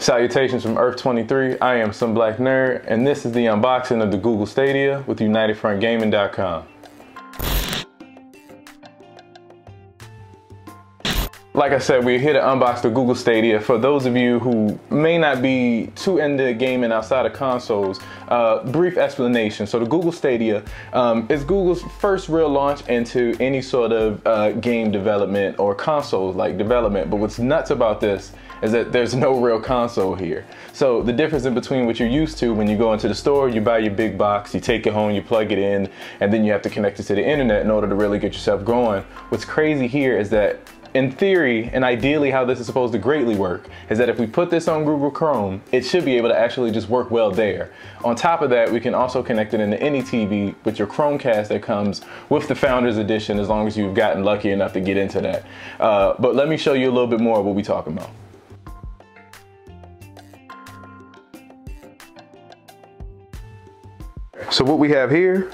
Salutations from Earth 23. I am Some Black Nerd, and this is the unboxing of the Google Stadia with UnitedFrontGaming.com. Like I said, we're here to unbox the Google Stadia. For those of you who may not be too into gaming outside of consoles, brief explanation. So the Google Stadia is Google's first real launch into any sort of game development or console-like development. But what's nuts about this is that there's no real console here. So the difference in between what you're used to when you go into the store, you buy your big box, you take it home, you plug it in, and then you have to connect it to the internet in order to really get yourself going. What's crazy here is that in theory, and ideally how this is supposed to greatly work, is that if we put this on Google Chrome, it should be able to actually just work well there. On top of that, we can also connect it into any TV with your Chromecast that comes with the Founders Edition, as long as you've gotten lucky enough to get into that. But let me show you a little bit more of what we're talking about. So what we have here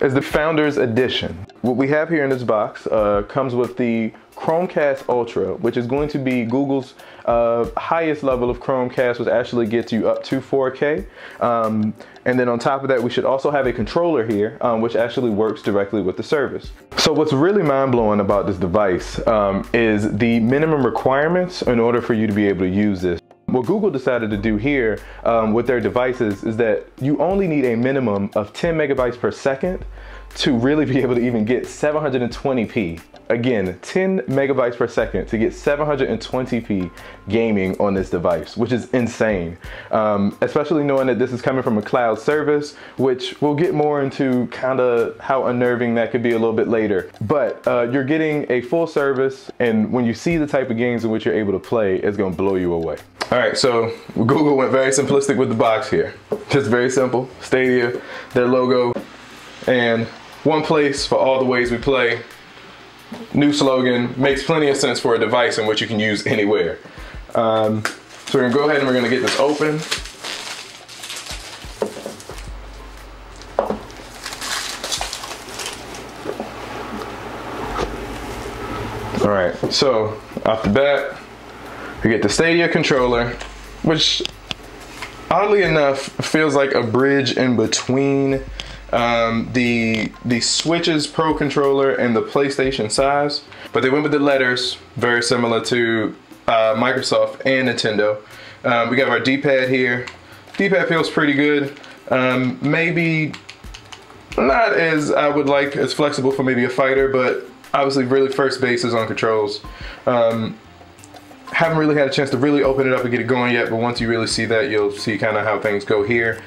is the Founders Edition. What we have here in this box comes with the Chromecast Ultra, which is going to be Google's highest level of Chromecast, which actually gets you up to 4K. And then on top of that, we should also have a controller here, which actually works directly with the service. So what's really mind-blowing about this device is the minimum requirements in order for you to be able to use this. What Google decided to do here with their devices is that you only need a minimum of 10 megabytes per second to really be able to even get 720p. Again, 10 megabytes per second to get 720p gaming on this device, which is insane. Especially knowing that this is coming from a cloud service, which we'll get more into kind of how unnerving that could be a little bit later. But you're getting a full service, and when you see the type of games in which you're able to play, it's gonna blow you away. All right, so Google went very simplistic with the box here. Just very simple, Stadia, their logo, and one place for all the ways we play. New slogan, makes plenty of sense for a device in which you can use anywhere. So we're gonna go ahead and we're gonna get this open. All right, so off the bat, we get the Stadia controller, which oddly enough feels like a bridge in between the Switch's Pro controller and the PlayStation size, but they went with the letters, very similar to Microsoft and Nintendo. We got our D-pad here. D-pad feels pretty good. Maybe not as I would like, as flexible for maybe a fighter, but obviously really first bases on controls. Haven't really had a chance to really open it up and get it going yet, but once you really see that, you'll see kind of how things go here.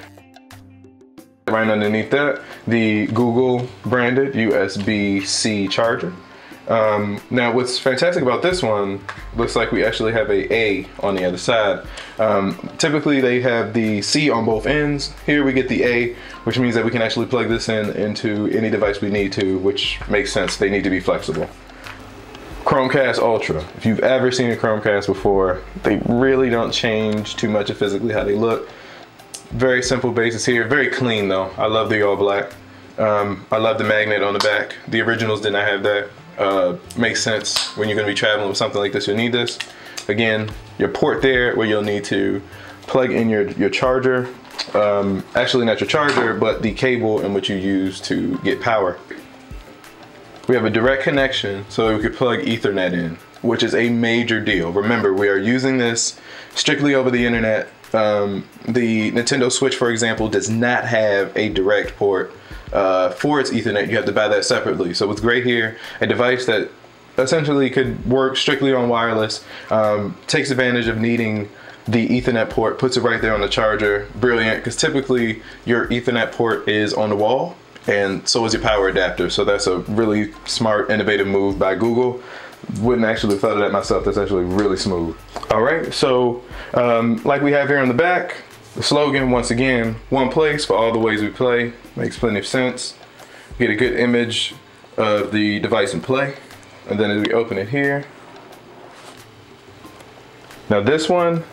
Right underneath that, the Google branded USB-C charger. Now what's fantastic about this one, looks like we actually have an A on the other side. Typically they have the C on both ends. Here we get the A, which means that we can actually plug this in into any device we need to, which makes sense. They need to be flexible. Chromecast Ultra. If you've ever seen a Chromecast before, they really don't change too much of physically how they look. Very simple bases here, very clean though. I love the all black. I love the magnet on the back. The originals did not have that. Makes sense when you're gonna be traveling with something like this, you'll need this. Again, your port there where you'll need to plug in your charger. Actually not your charger, but the cable in which you use to get power. We have a direct connection so we could plug Ethernet in, which is a major deal. Remember, we are using this strictly over the internet. The Nintendo Switch, for example, does not have a direct port for its Ethernet. You have to buy that separately. So what's great here, a device that essentially could work strictly on wireless, takes advantage of needing the Ethernet port, puts it right there on the charger. Brilliant, because typically your Ethernet port is on the wall, and so is your power adapter. So that's a really smart, innovative move by Google. Wouldn't actually have thought of that myself. That's actually really smooth. All right, so like we have here on the back, the slogan, once again, one place for all the ways we play. Makes plenty of sense. Get a good image of the device in play. And then as we open it here. Now this one,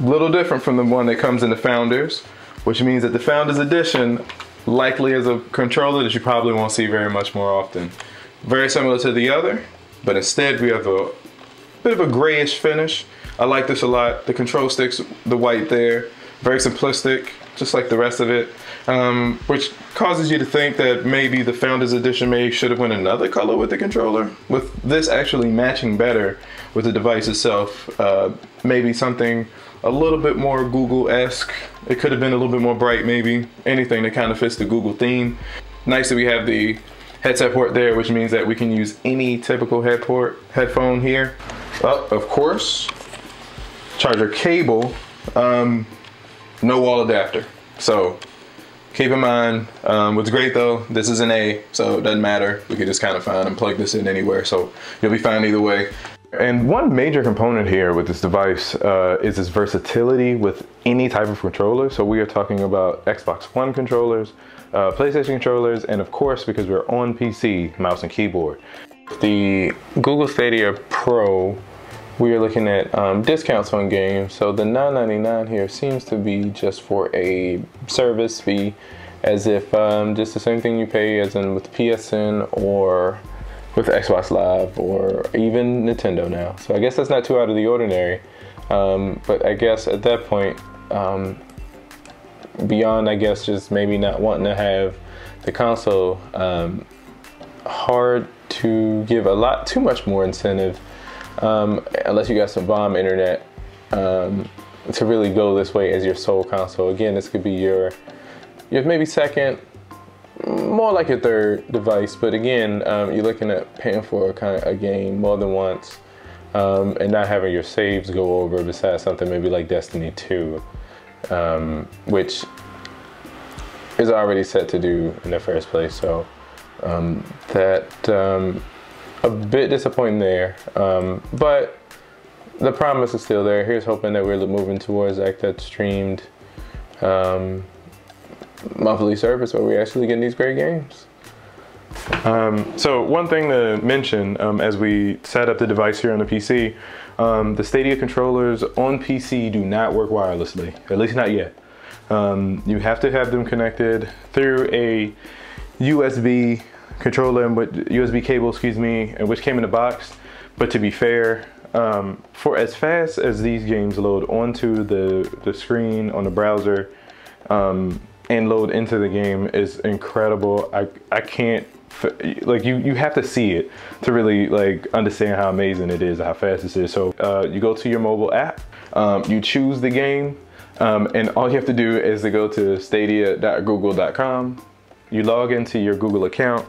a little different from the one that comes in the Founders, which means that the Founders Edition likely is a controller that you probably won't see very much more often. Very similar to the other. But instead we have a bit of a grayish finish. I like this a lot. The control sticks, the white there, very simplistic, just like the rest of it, which causes you to think that maybe the Founders Edition should have went another color with the controller. With this actually matching better with the device itself, maybe something a little bit more Google-esque. It could have been a little bit more bright maybe, anything that kind of fits the Google theme. Nice that we have the headset port there, which means that we can use any typical headphone here. Oh, of course, charger cable, no wall adapter. So keep in mind, what's great though, this is an A, so it doesn't matter. We can just kind of find and plug this in anywhere, so you'll be fine either way. And one major component here with this device is its versatility with any type of controller. So we are talking about Xbox One controllers, PlayStation controllers, and of course, because we're on PC, mouse and keyboard. The Google Stadia Pro, we are looking at discounts on games. So the $9.99 here seems to be just for a service fee, as if just the same thing you pay as in with PSN or with Xbox Live or even Nintendo now. So I guess that's not too out of the ordinary. But I guess at that point, beyond I guess just maybe not wanting to have the console, hard to give a lot too much more incentive unless you got some bomb internet to really go this way as your sole console. Again, this could be your maybe second, more like your third device, but again, you're looking at paying for kind of a game more than once and not having your saves go over, besides something maybe like Destiny 2, which is already set to do in the first place. So that a bit disappointing there, but the promise is still there. Here's hoping that we're moving towards like that streamed monthly service where we're actually getting these great games. So one thing to mention as we set up the device here on the PC, the Stadia controllers on PC do not work wirelessly, at least not yet. You have to have them connected through a USB controller and USB cable, excuse me, and which came in the box. But to be fair, for as fast as these games load onto the screen on the browser, and load into the game is incredible. I can't, like, you have to see it to really like understand how amazing it is, how fast this is. So you go to your mobile app, you choose the game, and all you have to do is to go to stadia.google.com. You log into your Google account,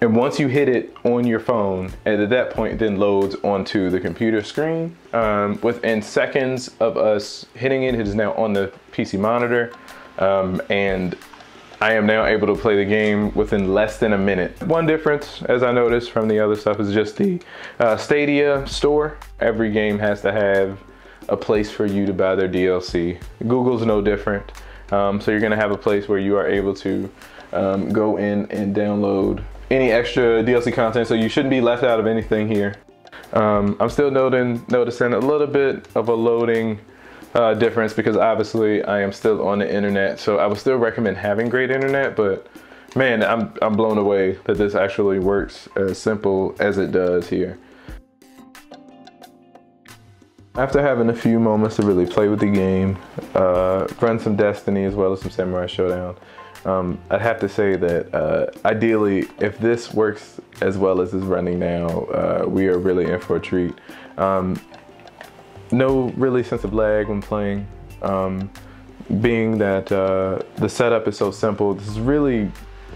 and once you hit it on your phone, and at that point then loads onto the computer screen. Within seconds of us hitting it, it is now on the PC monitor. And I am now able to play the game within less than a minute. One difference, as I noticed from the other stuff, is just the Stadia store. Every game has to have a place for you to buy their DLC. Google's no different. So you're gonna have a place where you are able to go in and download any extra DLC content, so you shouldn't be left out of anything here. I'm still noticing a little bit of a loading difference, because obviously I am still on the internet, so I would still recommend having great internet, but man, I'm blown away that this actually works as simple as it does here. After having a few moments to really play with the game, run some Destiny as well as some Samurai Showdown, I'd have to say that ideally, if this works as well as it's running now, we are really in for a treat. No really sense of lag when playing, being that the setup is so simple. This is really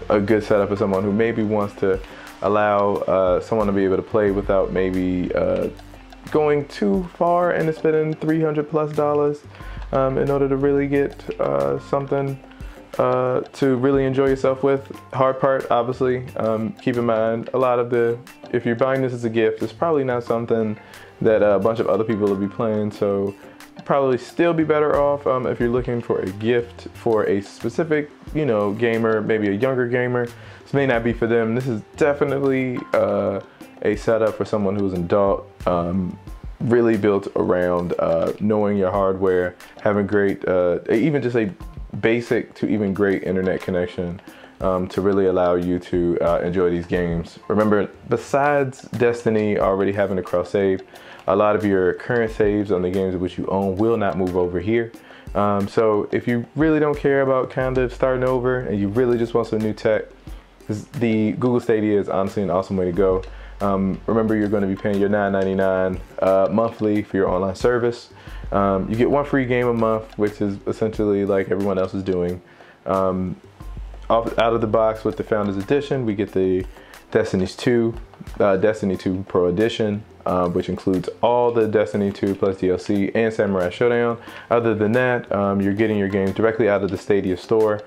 a good setup for someone who maybe wants to allow someone to be able to play without maybe going too far and spending $300+ in order to really get something to really enjoy yourself with. Hard part, obviously, keep in mind, a lot of if you're buying this as a gift, it's probably not something that a bunch of other people will be playing, so probably still be better off if you're looking for a gift for a specific, you know, gamer, maybe a younger gamer. This may not be for them. This is definitely a setup for someone who's an adult, really built around knowing your hardware, having great, even just a basic to even great internet connection, to really allow you to enjoy these games. Remember, besides Destiny already having a cross save, a lot of your current saves on the games which you own will not move over here. So if you really don't care about kind of starting over and you really just want some new tech, the Google Stadia is honestly an awesome way to go. Remember, you're going to be paying your $9.99 monthly for your online service. You get one free game a month, which is essentially like everyone else is doing. Out of the box with the Founders Edition, we get the Destiny 2 Pro Edition, which includes all the Destiny 2 plus DLC and Samurai Showdown. Other than that, you're getting your games directly out of the Stadia store.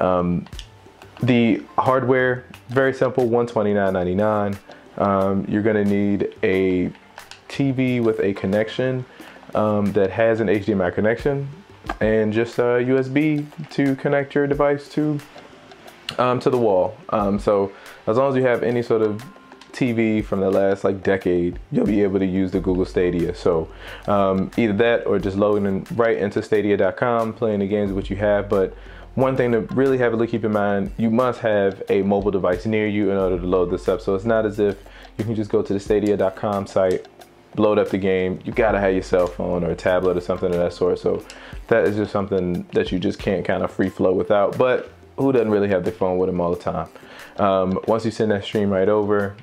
The hardware, very simple, $129.99. You're gonna need a TV with a connection that has an HDMI connection, and just a USB to connect your device to the wall. So as long as you have any sort of TV from the last like decade, you'll be able to use the Google Stadia. So either that or just loading in right into stadia.com, playing the games which you have. But one thing to really heavily keep in mind, you must have a mobile device near you in order to load this up. So it's not as if you can just go to the stadia.com site, load up the game. You gotta have your cell phone or a tablet or something of that sort. So that is just something that you just can't kind of free flow without. But who doesn't really have their phone with them all the time? Once you send that stream right over,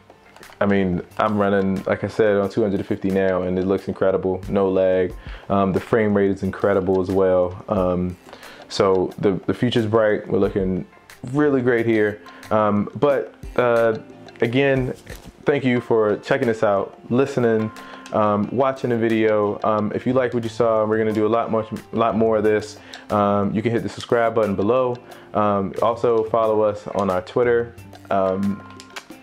I mean, I'm running, like I said, on 250 now, and it looks incredible, no lag. The frame rate is incredible as well. So the future's bright. We're looking really great here. Again, thank you for checking this out, listening, watching the video. If you like what you saw, we're gonna do a lot more of this. You can hit the subscribe button below. Also follow us on our Twitter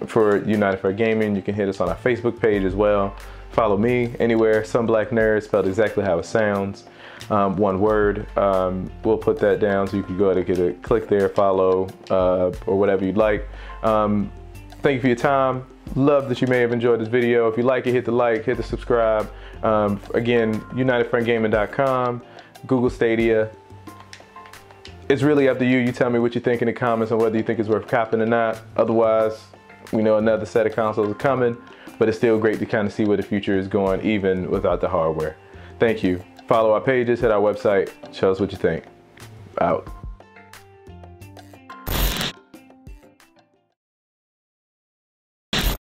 for UnitedFrontGaming. You can hit us on our Facebook page as well. Follow me anywhere, Some Black Nerd, spelled exactly how it sounds, one word. We'll put that down so you can go ahead and get a click there, follow, or whatever you'd like. Thank you for your time. Love that you may have enjoyed this video. If you like it, hit the like, hit the subscribe. Again, unitedfrontgaming.com, Google Stadia. It's really up to you. You tell me what you think in the comments on whether you think it's worth copping or not. Otherwise, we know another set of consoles are coming, but it's still great to kind of see where the future is going, even without the hardware. Thank you. Follow our pages, hit our website, show us what you think. Out.